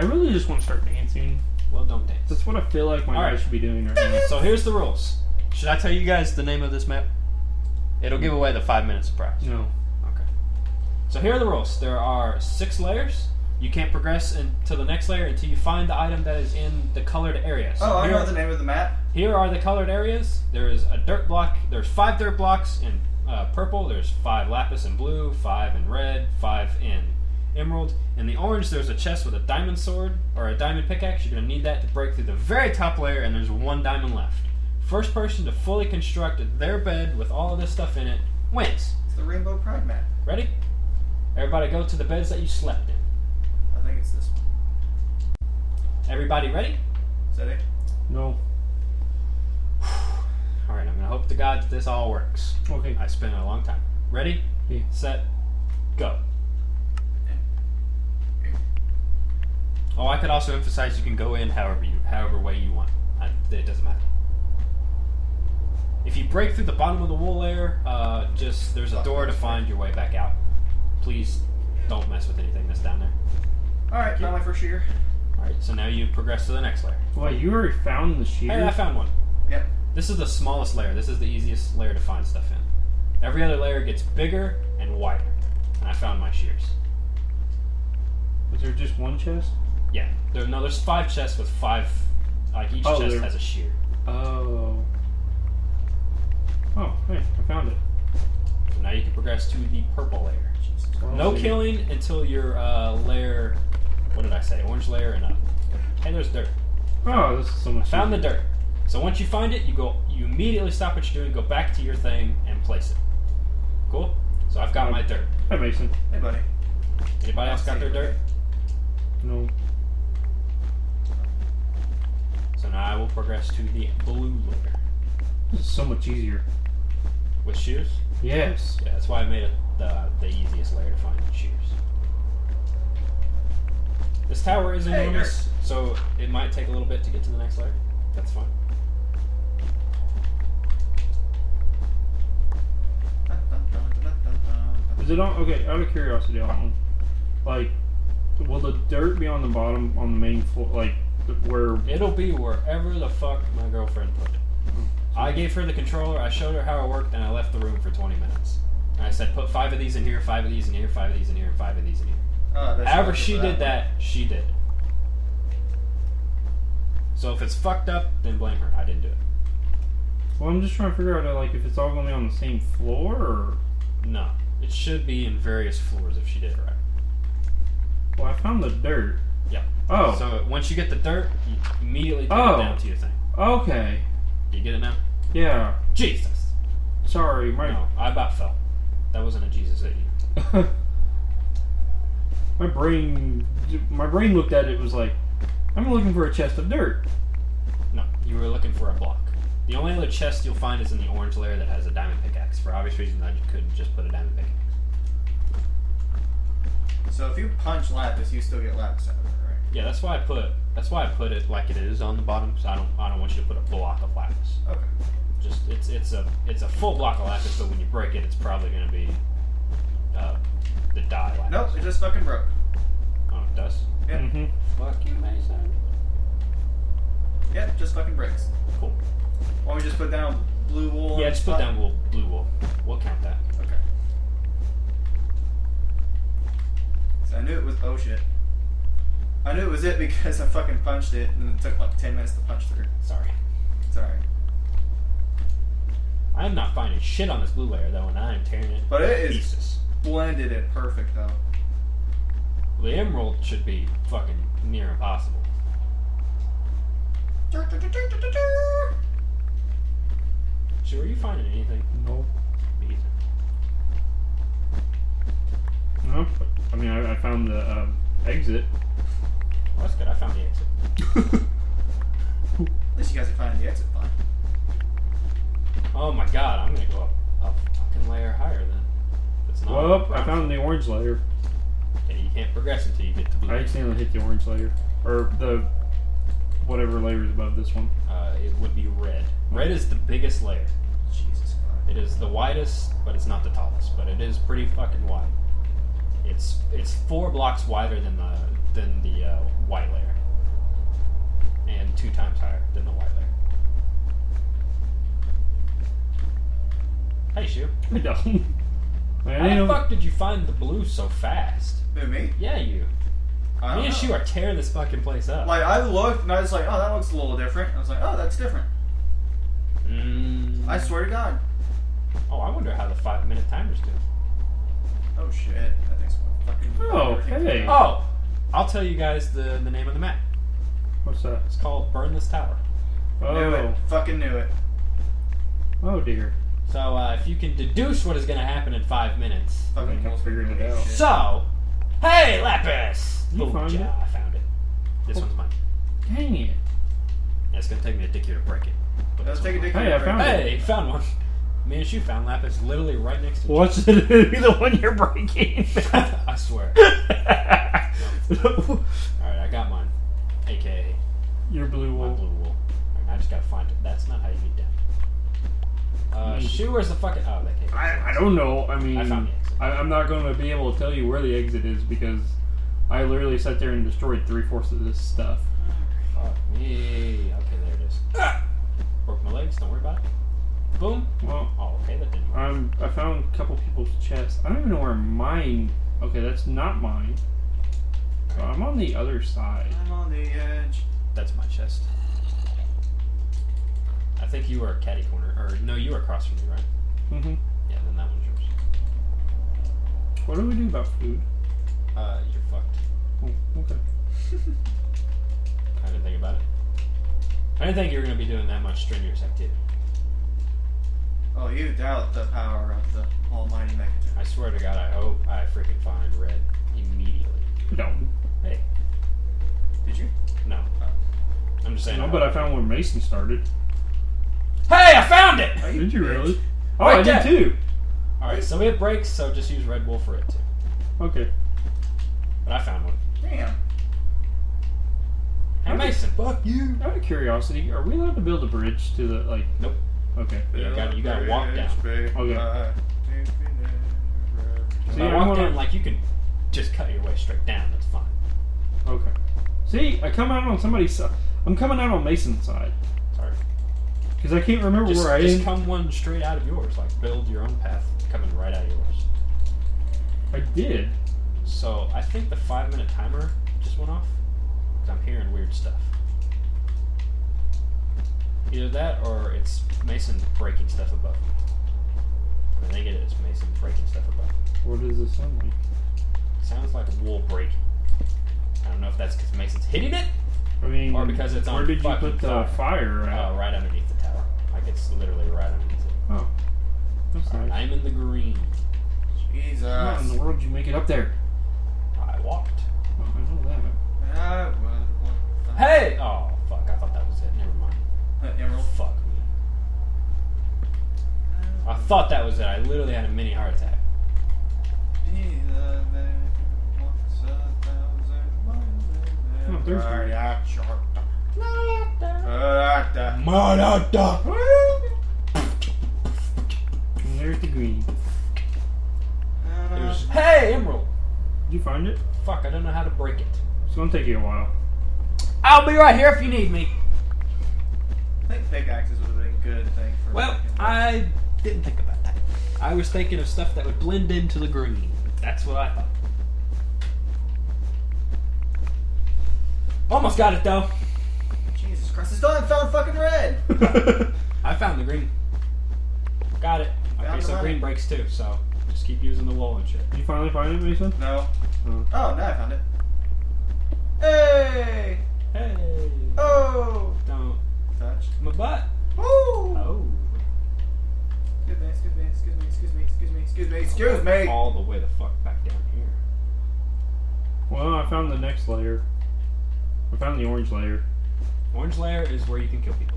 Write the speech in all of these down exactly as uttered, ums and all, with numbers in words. I really just want to start dancing. Well, don't dance. That's what I feel like my guys right. should be doing right now. So here's the rules. Should I tell you guys the name of this map? It'll give away the five minute surprise. No. Okay. So here are the rules. There are six layers. You can't progress into the next layer until you find the item that is in the colored areas. So oh, I know are, the name of the map. Here are the colored areas. There is a dirt block. There's five dirt blocks in uh, purple. There's five lapis in blue, five in red, five in emerald. In the orange, there's a chest with a diamond sword or a diamond pickaxe. You're going to need that to break through the very top layer, and there's one diamond left. First person to fully construct their bed with all of this stuff in it wins. It's the Rainbow Pride map. Ready? Everybody go to the beds that you slept in. I think it's this one. Everybody ready? Is that it? No. Alright, I'm going to hope to God that this all works. Okay. I spent a long time. Ready? Yeah. Set. Go. Oh, I could also emphasize you can go in however you, however way you want. I, it doesn't matter. If you break through the bottom of the wool layer, uh, just there's a door to find your way back out. Please don't mess with anything that's down there. Alright, not my first shear. Alright, so now you progress to the next layer. Well, you already found the shear? Hey, I found one. Yep. This is the smallest layer. This is the easiest layer to find stuff in. Every other layer gets bigger and wider. And I found my shears. Was there just one chest? Yeah. There, no, there's five chests with five... Like, each oh, chest there. has a shear. Oh. Oh, hey, I found it. So now you can progress to the purple layer. Oh, no see. killing until your uh, layer... What did I say? Orange layer and up. Hey, there's dirt. Oh, this is so much. I found the dirt. So once you find it, you go. You immediately stop what you're doing, go back to your thing, and place it. Cool. So I've got oh. my dirt. Hey, Mason. Hey, buddy. Anybody else got their dirt? No. So now I will progress to the blue layer. This is so much easier. With shears? Yes. Yeah, that's why I made it the the easiest layer to find with shears. This tower is enormous, hey, so it might take a little bit to get to the next layer. That's fine. Is it on? Okay, out of curiosity, on like, will the dirt be on the bottom on the main floor? Like, where? It'll be wherever the fuck my girlfriend put it. Mm-hmm. I gave her the controller. I showed her how it worked, and I left the room for twenty minutes. And I said, put five of these in here, five of these in here, five of these in here, and five of these in here. Oh, however she that did one. that, she did. So if it's fucked up, then blame her. I didn't do it. Well, I'm just trying to figure out like if it's all going to be on the same floor or... No. It should be in various floors if she did it right. Well, I found the dirt. Yeah. Oh. So once you get the dirt, you immediately take oh. it down to your thing. Okay. Do you get it now? Yeah. Jesus. Sorry, my... No, I about fell. That wasn't a Jesus at you. My brain, my brain looked at it was like, I'm looking for a chest of dirt. No, you were looking for a block. The only other chest you'll find is in the orange layer that has a diamond pickaxe. For obvious reasons, I couldn't just put a diamond pickaxe. So if you punch lapis, you still get lapis out of it, right? Yeah, that's why I put that's why I put it like it is on the bottom. So I don't I don't want you to put a block of lapis. Okay. Just it's it's a it's a full block of lapis, but when you break it, it's probably going to be. Uh, The die lapis. Nope, it just fucking broke. Oh, it does? Yeah. Mm-hmm. Fuck you, Mason. Yeah, it just fucking breaks. Cool. Why don't we just put down blue wool? Yeah, just put down wool, blue wool. We'll count that. Okay. So I knew it was... Oh, shit. I knew it was it because I fucking punched it, and it took like ten minutes to punch through. Sorry. Sorry. I am not finding shit on this blue layer, though, and I am tearing it. But it is... Pieces. Blended it perfect though. The emerald should be fucking near impossible. So, are you finding anything? No. Me either. No. I mean, I, I found the uh, exit. Well, that's good. I found the exit. At least you guys are finding the exit. Fine. Oh my god! I'm gonna go up a fucking layer higher then. Well, I found the orange layer. Yeah, you can't progress until you get to blue. I accidentally hit the orange layer. Or the whatever layer is above this one. Uh, it would be red. Red is the biggest layer. Jesus Christ. It is the widest, but it's not the tallest. But it is pretty fucking wide. It's it's four blocks wider than the than the uh, white layer. issue. No. How the fuck did you find the blue so fast? Who, me? Yeah, you. I me and Shu are tearing this fucking place up. Like, I looked and I was like, oh, that looks a little different. I was like, oh, that's different. Mm. I swear to God. Oh, I wonder how the five minute timers do. Oh, shit. That thing's fucking. Oh, okay. Oh, I'll tell you guys the, the name of the map. What's that? It's called Burn This Tower. Oh. Knew it. Fucking knew it. Oh, dear. So, uh, if you can deduce what is going to happen in five minutes. Fucking we'll figure it out. So, hey, Lapis! You Boom, found ja, it? I found it. This oh. one's mine. Dang it. Yeah, it's going to take me a dick year to break it. But Let's take a dick year hey, to break I found it. Hey, found one. Me and Shu found Lapis literally right next to you. What's it the one you're breaking? I swear. Alright, I got mine. A K A your blue wool. My blue wool. Right, I just gotta find it. That's not how you get down. Uh, mm. Shu, where's the fucking... Oh, that came I, I don't know. I mean... I found the exit. I, I'm not going to be able to tell you where the exit is because I literally sat there and destroyed three-fourths of this stuff. Oh, fuck me. Okay, there it is. Ah! Broke my legs. Don't worry about it. Boom. Well, oh, okay, that didn't work. I'm, I found a couple people's chests. I don't even know where mine... Okay, that's not mine. So I'm on the other side. I'm on the edge. That's my chest. I think you were a catty corner, or no, you were across from me, right? Mm-hmm. Yeah, then that one's yours. What do we do about food? Uh, you're fucked. Oh, okay. I didn't think about it. I didn't think you were going to be doing that much strenuous activity. Oh, you doubt the power of the almighty Megatron. I swear to God, I hope I freaking find red immediately. No. Hey. Did you? No. Oh. I'm just saying. No, I but I found where Mason started. Hey, I found it! Oh, you did you bitch. Really? Oh, right I did too. Alright, so it breaks, so just use Red Bull for it too. Okay. But I found one. Damn. Hey, Mason. Fuck you. Out of curiosity, are we allowed to build a bridge to the, like... Nope. Okay. You gotta, you gotta walk down. Okay. See, I walk down, like, you can just cut your way straight down. That's fine. Okay. See, I come out on somebody's side. I'm coming out on Mason's side. Sorry. Because I can't remember just, where I just am. Just come one straight out of yours. Like, build your own path coming right out of yours. I did. So, I think the five-minute timer just went off. Because I'm hearing weird stuff. Either that or it's Mason breaking stuff above me. I think it is Mason breaking stuff above me. What does it sound like? It sounds like wool breaking. I don't know if that's because Mason's hitting it. I mean, or because it's on where did you put the fire? fire at? Uh, right underneath the tower. Like, it's literally right underneath it. Oh. That's nice. I'm in the green. Jesus. How in the world did you make it up there? I walked. Oh, I know that. I would walk the hey! Oh, fuck. I thought that was it. Never mind. Uh, Emerald? Fuck me. I thought that was it. I literally had a mini heart attack. Jesus. There's the green. There's... Hey, Emerald! Did you find it? Fuck, I don't know how to break it. It's gonna take you a while. I'll be right here if you need me. I think pickaxes would have been a good thing for... Well, I didn't think about that. I was thinking of stuff that would blend into the green. That's what I thought. Almost got it, though. Jesus Christ. I still haven't found fucking red. I found the green. Got it. Okay, so green breaks, too, so just keep using the wool and shit. Did you finally find it, Mason? No. Oh, oh now I found it. Hey! Hey! Oh! Don't touch my butt. Woo! Oh. Excuse me, excuse me, excuse me, excuse me, excuse me, excuse me, excuse me. All the way the fuck back down here. Well, I found the next layer. I found the orange layer. Orange layer is where you can kill people.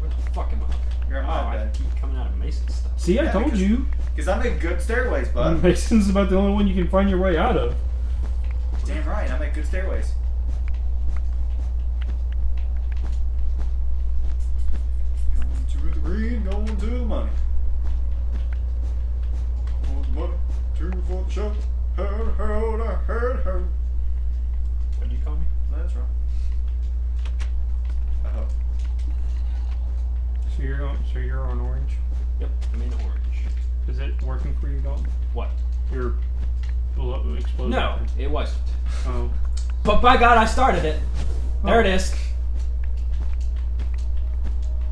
Where the fuck am I? You're at my bed. I keep coming out of Mason's stuff. See, yeah, I told because, you. Because I make good stairways, bud. Mason's about the only one you can find your way out of. Damn right, I make good stairways. Going to the green, going to the money. Going to the money, two for the shot. Heard, heard, I heard, heard. What did you call me? That's wrong. I hope. So you're on, so you're on orange? Yep, I'm in orange. Is it working for you, Dalton? What? Your explosion? No, it wasn't. Oh. But by God, I started it. There oh. it is.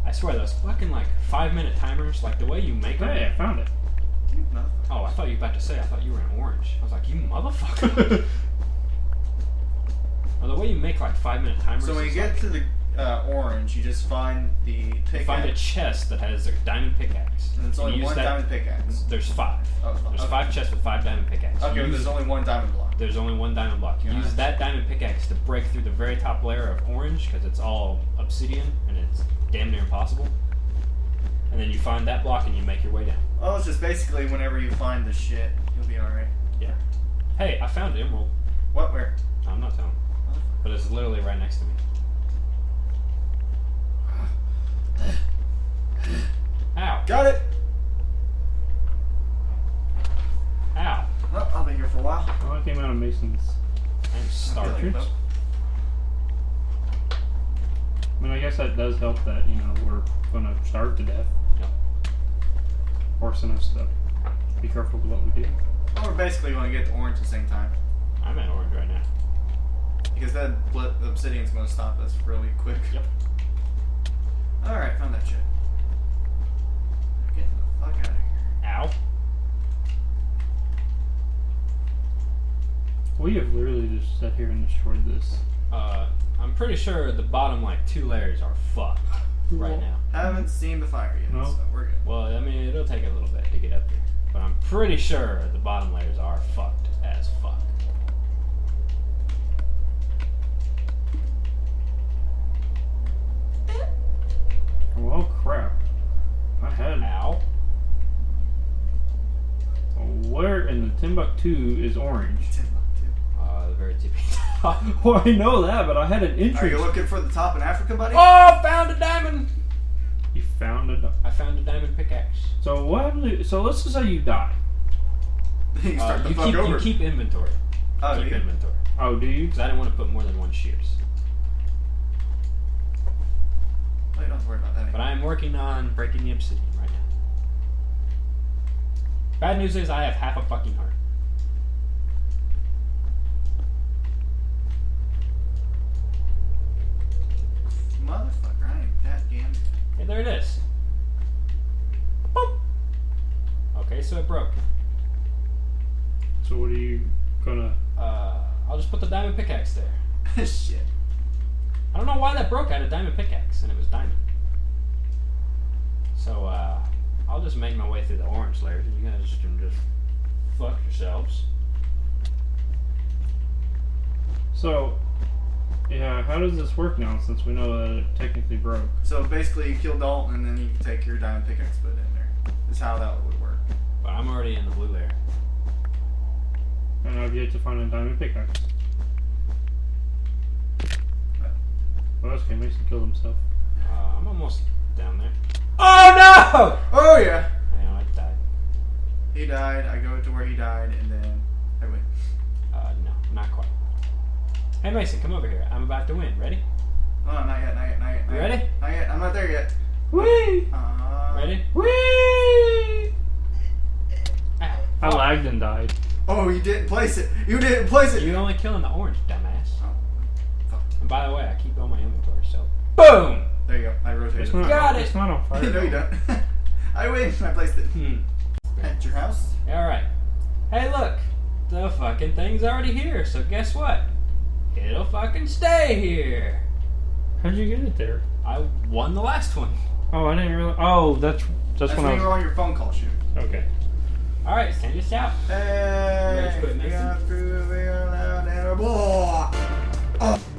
I swear those fucking like five minute timers, like the way you make them. Hey, I found it. Oh, I thought you were about to say, I thought you were in orange. I was like, you motherfucker. Well, the way you make like five minute timers. So when you get like, to the uh, orange, you just find the pickaxe. Find a chest that has a diamond pickaxe. And it's only one that, diamond pickaxe. There's five. Oh, five. There's okay. five chests with five diamond pickaxes. Okay, but there's only one diamond block. There's only one diamond block. You yeah. use that diamond pickaxe to break through the very top layer of orange, because it's all obsidian and it's damn near impossible. And then you find that block and you make your way down. Oh, it's just basically whenever you find the shit, you'll be alright. Yeah. Hey, I found an emerald. What? Where? I'm not telling. Huh? But it's literally right next to me. Ow. Got it! Ow. Well, I'll be here for a while. Oh, I came out of Mason's. I'm starving. I, like I mean, I guess that does help that, you know, we're gonna starve to death. Forcing us to be careful with what we do. Well, we're basically going to get to orange at the same time. I'm at orange right now. Because that obsidian's going to stop us really quick. Yep. Alright, found that shit. I'm getting the fuck out of here. Ow. We have literally just sat here and destroyed this. Uh, I'm pretty sure the bottom, like, two layers are fucked. Right now. I haven't seen the fire yet, no. so we're good. Well, I mean, it'll take a little bit to get up here. But I'm pretty sure the bottom layers are fucked as fuck. Well, crap. My head. Ow. Where in the Timbuktu is orange? Timbuktu. Uh, the very tippy top. Well, I know that, but I had an entry. Are you looking for the top in Africa, buddy? Oh, found a diamond! You found a diamond? I found a diamond pickaxe. So what happened? So let's just say you die. you start uh, the you fuck keep, over. You keep inventory. Oh, keep inventory. Oh, do you? Because I didn't want to put more than one shears. Well, you don't have to worry about that anymore. But I am working on breaking the obsidian right now. Bad news is I have half a fucking heart. Motherfucker, I am that damn good. Hey, there it is. Boop. Okay, so it broke. So what are you gonna... Uh, I'll just put the diamond pickaxe there. Shit. I don't know why that broke. I had a diamond pickaxe, and it was diamond. So, uh, I'll just make my way through the orange layers, and you guys can just fuck yourselves. So... Yeah, how does this work now, since we know that it technically broke? So basically you kill Dalton and then you can take your diamond pickaxe put it in there. That's how that would work. But I'm already in the blue layer. And I've yet to find a diamond pickaxe. What else can Mason kill himself? Uh, I'm almost down there. Oh no! Oh yeah! Hang on, I died. He died, I go to where he died, and then I win. Uh, no, not quite. Hey Mason, come over here. I'm about to win. Ready? Oh, not yet, not yet, not yet. Not you ready? Yet. Not yet. I'm not there yet. Whee! Uh, ready? Whee! Ow. I lagged and died. Oh, you didn't place it. You didn't place it. You're only killing the orange, dumbass. Oh. Fuck. And by the way, I keep all my inventory, so... Boom! There you go. I rotated. Not, Got it! It's not on fire. No, you don't. I win. I placed it. Hmm. At your house? Alright. Hey, look. The fucking thing's already here, so guess what? It'll fucking stay here. How'd you get it there? I won the last one. Oh, I didn't realize. Oh, that's that's, that's when, when I was... you were on your phone call, shoot. Okay. All right, send us out. Hey, we got through the air and a blah. Oh.